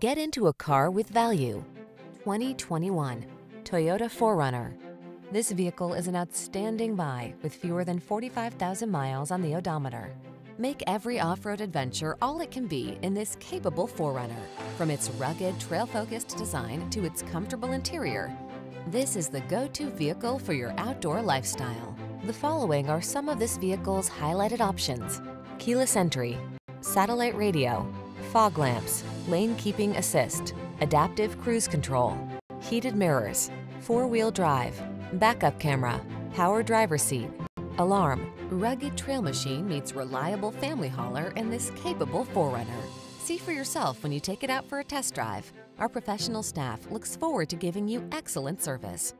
Get into a car with value. 2021 Toyota 4Runner. This vehicle is an outstanding buy with fewer than 45,000 miles on the odometer. Make every off-road adventure all it can be in this capable 4Runner. From its rugged, trail-focused design to its comfortable interior, this is the go-to vehicle for your outdoor lifestyle. The following are some of this vehicle's highlighted options: keyless entry, satellite radio, fog lamps, lane keeping assist, adaptive cruise control, heated mirrors, four-wheel drive, backup camera, power driver's seat, alarm. Rugged trail machine meets reliable family hauler in this capable 4Runner. See for yourself when you take it out for a test drive. Our professional staff looks forward to giving you excellent service.